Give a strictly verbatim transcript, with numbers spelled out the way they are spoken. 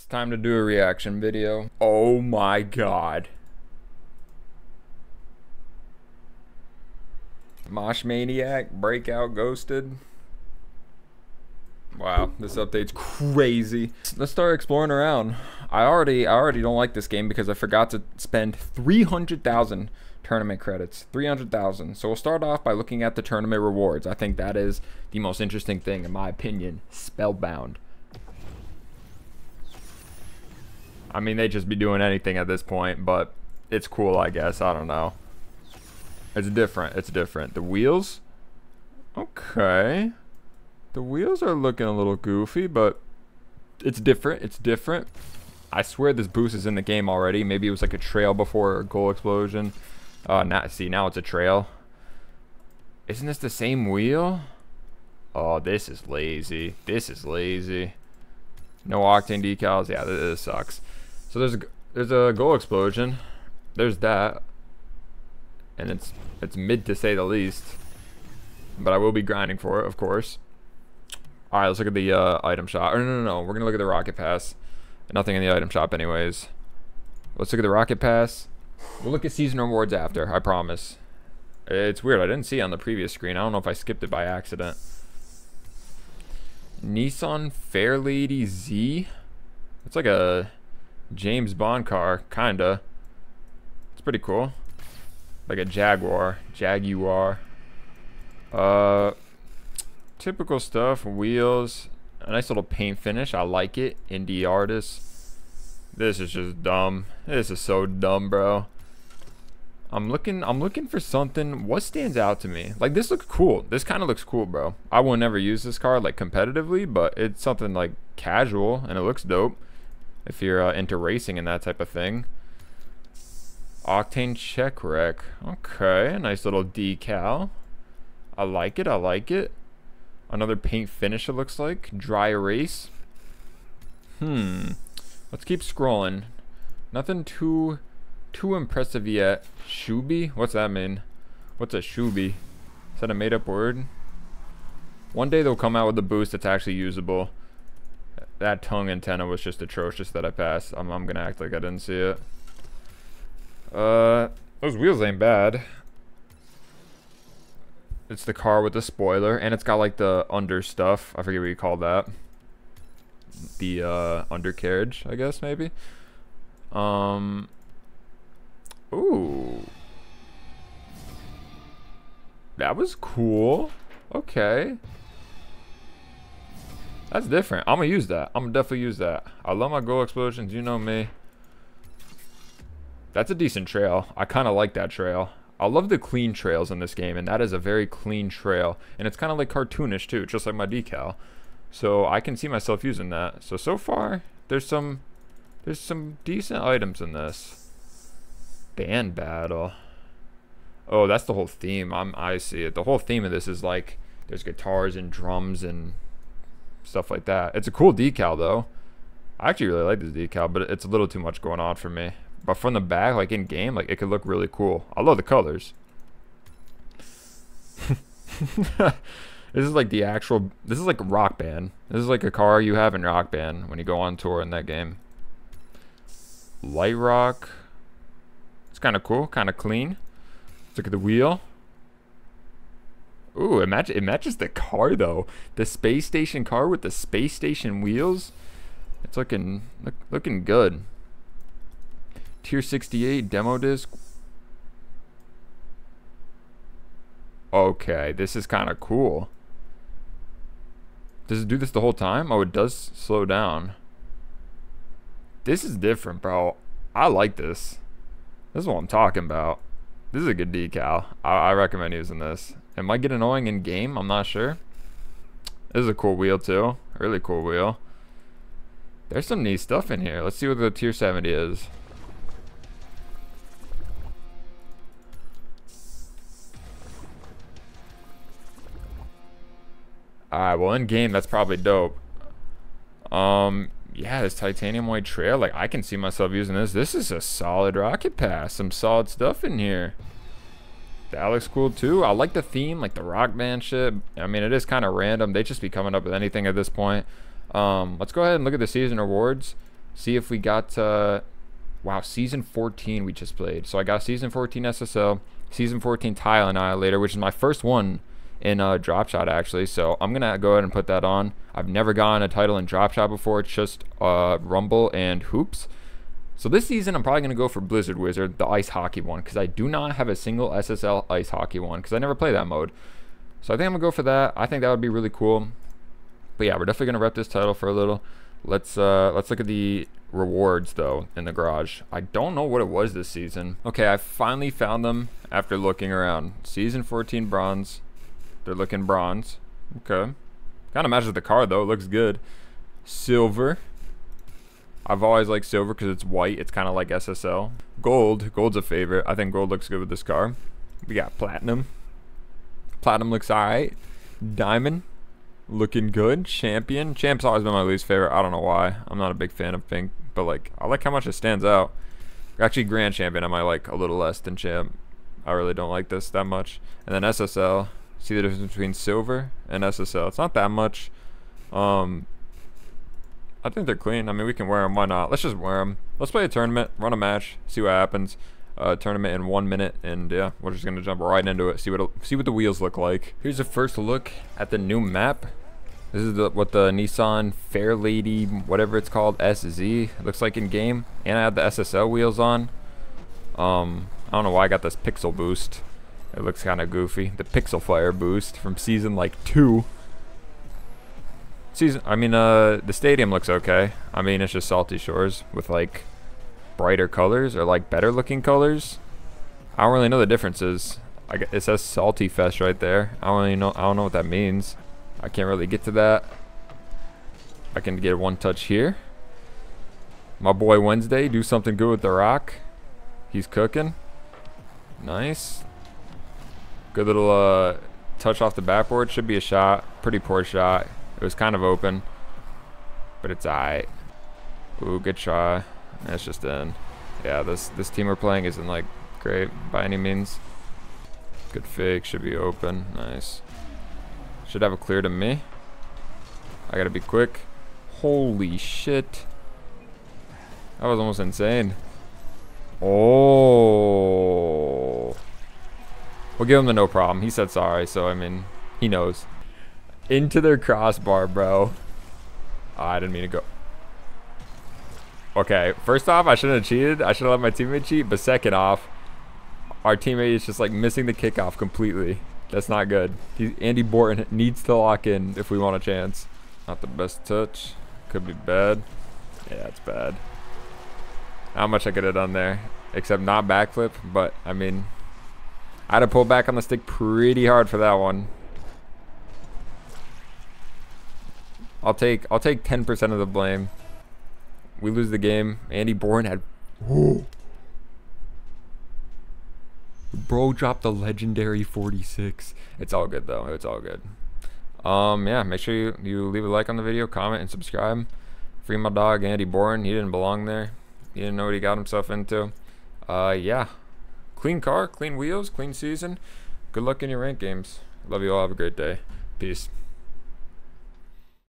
It's time to do a reaction video. Oh my god. Mosh Maniac, Breakout, Ghosted. Wow, this update's crazy. Let's start exploring around. I already I already don't like this game because I forgot to spend three hundred thousand tournament credits. three hundred thousand. So we'll start off by looking at the tournament rewards. I think that is the most interesting thing in my opinion. Spellbound. I mean, they'd just be doing anything at this point, but it's cool, I guess. I don't know. It's different. It's different. The wheels? Okay. The wheels are looking a little goofy, but it's different. It's different. I swear this boost is in the game already. Maybe it was like a trail before a goal explosion. Uh, now, see, now it's a trail. Isn't this the same wheel? Oh, this is lazy. This is lazy. No octane decals. Yeah, this, this sucks. So there's a, there's a goal explosion. There's that. And it's, it's mid to say the least. But I will be grinding for it, of course. All right, let's look at the uh, item shop. Oh, no, no, no, we're gonna look at the rocket pass. Nothing in the item shop anyways. Let's look at the rocket pass. We'll look at season rewards after, I promise. It's weird, I didn't see it on the previous screen. I don't know if I skipped it by accident. Nissan Fairlady Z. It's like a James Bond car, kinda. It's pretty cool. Like a Jaguar, Jaguar. Uh, typical stuff, wheels, a nice little paint finish. I like it. Indie artist. This is just dumb. This is so dumb, bro. I'm looking I'm looking for something. What stands out to me? Like, this looks cool. This kind of looks cool, bro. I will never use this car like competitively, but it's something like casual and it looks dope if you're uh, into racing and that type of thing. Octane check wreck. Okay, a nice little decal. I like it. I like it. Another paint finish, it looks like. Dry erase. Hmm. Let's keep scrolling. Nothing too too impressive yet. Shubi? What's that mean? What's a shubi? Is that a made-up word? One day they'll come out with a boost that's actually usable. That tongue antenna was just atrocious that I passed. I'm, I'm going to act like I didn't see it. Uh, those wheels ain't bad. It's the car with the spoiler, and it's got like the under stuff. I forget what you call that. The uh, undercarriage, I guess, maybe. Um. Ooh. That was cool. Okay. That's different. I'm gonna use that. I'm gonna definitely use that. I love my goal explosions. You know me. That's a decent trail. I kind of like that trail. I love the clean trails in this game, and that is a very clean trail. And it's kind of like cartoonish too, just like my decal. So I can see myself using that. So, so far, there's some there's some decent items in this. Band battle. Oh, that's the whole theme. I'm, I see it. The whole theme of this is like, there's guitars and drums and stuff like that. It's a cool decal though. I actually really like this decal, but it's a little too much going on for me. But from the back, like in game, like it could look really cool. I love the colors. This is like the actual, this is like Rock Band. This is like a car you have in Rock Band when you go on tour in that game. Light rock. It's kind of cool, kind of clean. Let's look at the wheel. Ooh, it, match, it matches the car though. The space station car with the space station wheels. It's looking, look, looking good. Tier sixty-eight demo disc. Okay, this is kind of cool. Does it do this the whole time? Oh, it does slow down. This is different, bro. I like this. This is what I'm talking about. This is a good decal. I, I recommend using this. It might get annoying in game. I'm not sure. This is a cool wheel too. Really cool wheel. There's some neat stuff in here. Let's see what the tier seventy is. Alright, well, in game that's probably dope. Um, yeah, this titanium white trail, like I can see myself using this. This is a solid rocket pass. Some solid stuff in here. That looks cool too. I like the theme, like the Rock Band shit. I mean, it is kind of random. They just be coming up with anything at this point. Um, let's go ahead and look at the season rewards. see if we got, uh, wow, season fourteen we just played. So I got season fourteen S S L, season fourteen Tile Annihilator, which is my first one in uh, Drop Shot, actually. So I'm going to go ahead and put that on. I've never gotten a title in Drop Shot before. It's just uh, Rumble and Hoops. So this season, I'm probably going to go for Blizzard Wizard, the ice hockey one, because I do not have a single S S L ice hockey one, because I never play that mode. So I think I'm going to go for that. I think that would be really cool. But yeah, we're definitely going to rep this title for a little. Let's uh, let's look at the rewards, though, in the garage. I don't know what it was this season. Okay, I finally found them after looking around. Season fourteen bronze. They're looking bronze. Okay. Kind of matches the car, though. It looks good. Silver. I've always liked silver because it's white. It's kind of like S S L. Gold. Gold's a favorite. I think gold looks good with this car. We got platinum. Platinum looks all right. Diamond. Looking good. Champion. Champ's always been my least favorite. I don't know why. I'm not a big fan of pink, but like, I like how much it stands out. Actually, Grand Champion I might like a little less than Champ. I really don't like this that much. And then S S L. See the difference between silver and S S L. It's not that much. Um... I think they're clean. I mean, we can wear them. Why not? Let's just wear them. Let's play a tournament, run a match, see what happens. Uh, tournament in one minute, and yeah, we're just gonna jump right into it. See what see what the wheels look like. Here's a first look at the new map. This is the, what the Nissan Fairlady, whatever it's called, S Z looks like in game. And I have the S S L wheels on. Um, I don't know why I got this Pixel Boost. It looks kind of goofy. The Pixel Fire Boost from season like two. Season, I mean, uh, the stadium looks okay. I mean, it's just Salty Shores with like brighter colors or like better looking colors. I don't really know the differences. I guess it says Salty Fest right there. I don't really know. I don't know what that means. I can't really get to that. I can get one touch here. My boy Wednesday, do something good with the rock. He's cooking. Nice. Good little uh, touch off the backboard. Should be a shot. Pretty poor shot. It was kind of open, but it's all right. Ooh, good try. That's just in. Yeah, this this team we're playing isn't like great by any means. Good fake, should be open. Nice. Should have a clear to me. I gotta be quick. Holy shit. That was almost insane. Oh. We'll give him the no problem. He said sorry, so I mean, he knows. Into their crossbar, bro. Oh, I didn't mean to go. Okay, first off, I shouldn't have cheated. I should have let my teammate cheat. But second off, our teammate is just like missing the kickoff completely. That's not good. He, Andy Borton needs to lock in if we want a chance. Not the best touch. Could be bad. Yeah, it's bad. Not much I could have done there, except not backflip. But I mean, I had to pull back on the stick pretty hard for that one. I'll take I'll take ten percent of the blame. We lose the game. Andy Born had... Whoa. Bro dropped the legendary forty-six. It's all good, though. It's all good. Um, yeah, make sure you, you leave a like on the video, comment, and subscribe. Free my dog, Andy Born. He didn't belong there. He didn't know what he got himself into. Uh, yeah. Clean car, clean wheels, clean season. Good luck in your rank games. Love you all. Have a great day. Peace.